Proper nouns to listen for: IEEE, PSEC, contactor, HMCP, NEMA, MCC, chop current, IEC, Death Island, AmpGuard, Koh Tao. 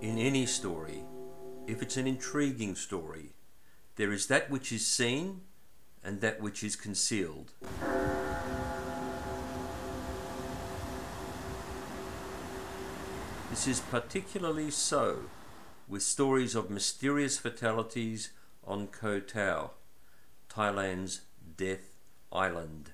In any story, if it's an intriguing story, there is that which is seen and that which is concealed. This is particularly so with stories of mysterious fatalities on Koh Tao, Thailand's Death Island.